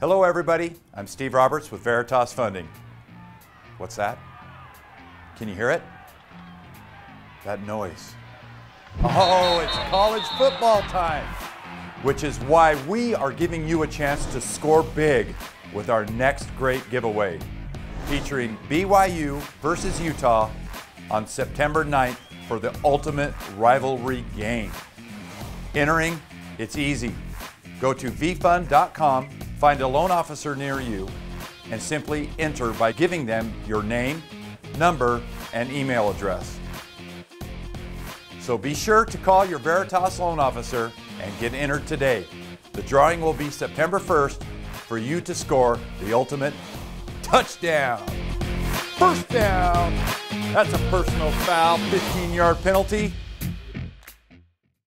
Hello everybody, I'm Steve Roberts with Veritas Funding. What's that? Can you hear it? That noise. Oh, it's college football time, which is why we are giving you a chance to score big with our next great giveaway, featuring BYU versus Utah on September 9th for the ultimate rivalry game. Entering, it's easy. Go to vfund.com, find a loan officer near you, and simply enter by giving them your name, number, and email address. So be sure to call your Veritas loan officer and get entered today. The drawing will be September 1st for you to score the ultimate touchdown. First down. That's a personal foul, 15-yard penalty.